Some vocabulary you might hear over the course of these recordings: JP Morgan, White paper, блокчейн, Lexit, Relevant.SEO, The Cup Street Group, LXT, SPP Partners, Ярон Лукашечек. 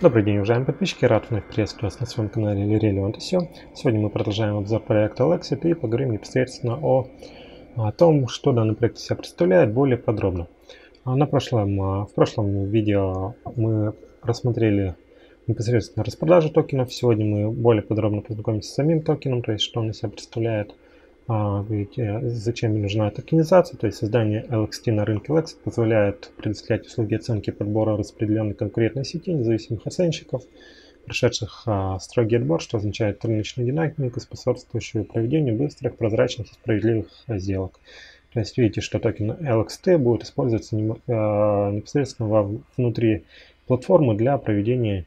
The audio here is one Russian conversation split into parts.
Добрый день, уважаемые подписчики, рад вновь приветствовать вас на своем канале Relevant.SEO. Сегодня мы продолжаем обзор проекта Lexit и поговорим непосредственно о том, что данный проект из себя представляет, более подробно. В прошлом видео мы рассмотрели непосредственно распродажу токенов. Сегодня мы более подробно познакомимся с самим токеном, то есть что он из себя представляет, зачем нужна токенизация, то есть создание LXT на рынке Lexit позволяет предоставлять услуги оценки подбора распределенной конкурентной сети независимых оценщиков, прошедших строгий отбор, что означает рыночную динамику, способствующую проведению быстрых, прозрачных и справедливых сделок. То есть видите, что токен LXT будет использоваться непосредственно внутри платформы для проведения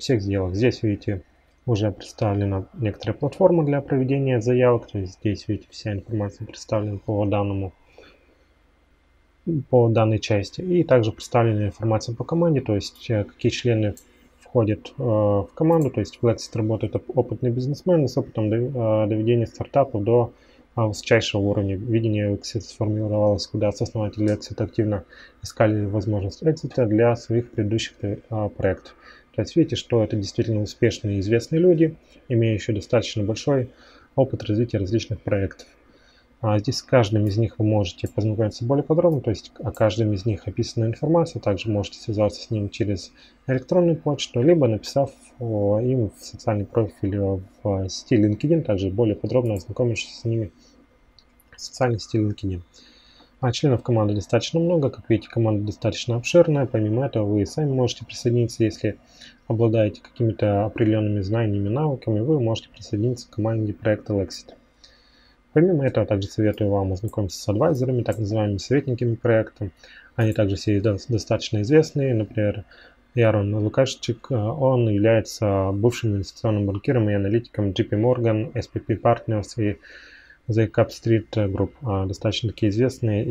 всех сделок. Здесь видите, уже представлена некоторая платформа для проведения заявок. То есть здесь видите, вся информация представлена по данной части. И также представлена информация по команде, то есть какие члены входят в команду. То есть в Lexit работают опытные бизнесмены с опытом доведения стартапов до высочайшего уровня. Видение Lexit сформировалось, когда сооснователи Lexit активно искали возможность экзита для своих предыдущих проектов. То есть видите, что это действительно успешные и известные люди, имеющие достаточно большой опыт развития различных проектов. Здесь с каждым из них вы можете познакомиться более подробно, то есть о каждом из них описана информация. Также можете связаться с ним через электронную почту, либо написав им в социальный профиль в сети LinkedIn, также более подробно ознакомившись с ними в социальной сети LinkedIn. Членов команды достаточно много, как видите, команда достаточно обширная. Помимо этого, вы сами можете присоединиться, если обладаете какими-то определенными знаниями, навыками, вы можете присоединиться к команде проекта Lexit. Помимо этого, также советую вам ознакомиться с адвайзерами, так называемыми советниками проекта. Они также все достаточно известные, например, Ярон Лукашечек, он является бывшим инвестиционным банкиром и аналитиком JP Morgan, SPP Partners и The Cup Street Group, достаточно такие известные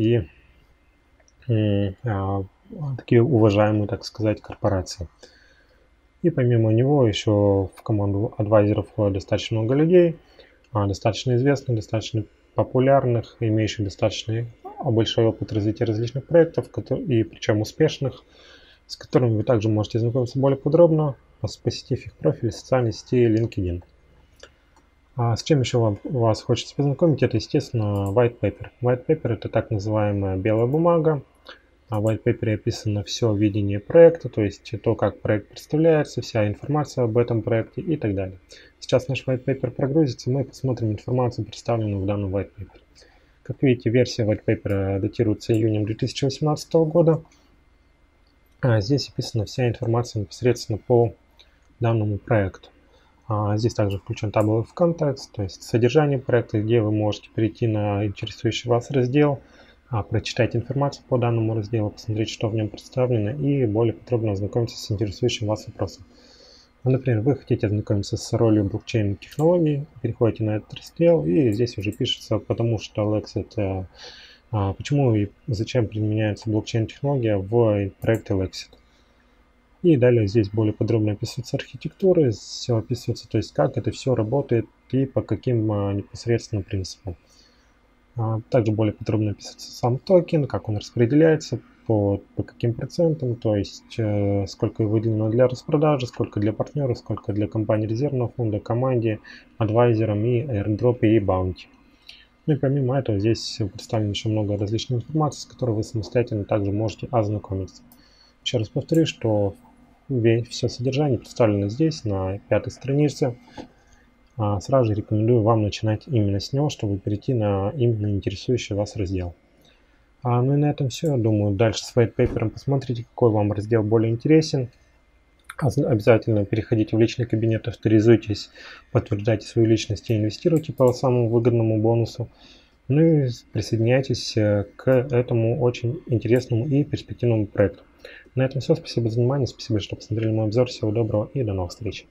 и такие уважаемые, так сказать, корпорации. И помимо него еще в команду адвайзеров достаточно много людей, достаточно известных, достаточно популярных, имеющих достаточно большой опыт развития различных проектов, и причем успешных, с которыми вы также можете ознакомиться более подробно, посетив их профили в социальной сети LinkedIn. С чем еще вас хочется познакомить, это, естественно, white paper. White paper — это так называемая белая бумага. В white paper описано все видение проекта, то есть то, как проект представляется, вся информация об этом проекте и так далее. Сейчас наш white paper прогрузится, мы посмотрим информацию, представленную в данном white paper. Как видите, версия white paper датируется июнем 2018 года. Здесь описана вся информация непосредственно по данному проекту. Здесь также включен табловый контекст, то есть содержание проекта, где вы можете перейти на интересующий вас раздел, прочитать информацию по данному разделу, посмотреть, что в нем представлено, и более подробно ознакомиться с интересующим вас вопросом. Например, вы хотите ознакомиться с ролью блокчейн-технологий, переходите на этот раздел, и здесь уже пишется, потому что Lexit, почему и зачем применяется блокчейн-технология в проекте Lexit. И далее здесь более подробно описываются архитектуры, все описывается, то есть как это все работает и по каким непосредственно принципам. Также более подробно описывается сам токен, как он распределяется, по каким процентам, то есть сколько выделено для распродажи, сколько для партнеров, сколько для компании резервного фонда, команде, адвайзерам и аирдропе и баунти. Ну и помимо этого здесь представлено еще много различной информации, с которой вы самостоятельно также можете ознакомиться. Еще раз повторю, что все содержание представлено здесь, на 5-й странице. Сразу же рекомендую вам начинать именно с него, чтобы перейти на именно интересующий вас раздел. Ну и на этом все. Думаю, дальше с white paper посмотрите, какой вам раздел более интересен. Обязательно переходите в личный кабинет, авторизуйтесь, подтверждайте свою личность и инвестируйте по самому выгодному бонусу. Ну и присоединяйтесь к этому очень интересному и перспективному проекту. На этом все. Спасибо за внимание, спасибо, что посмотрели мой обзор. Всего доброго и до новых встреч.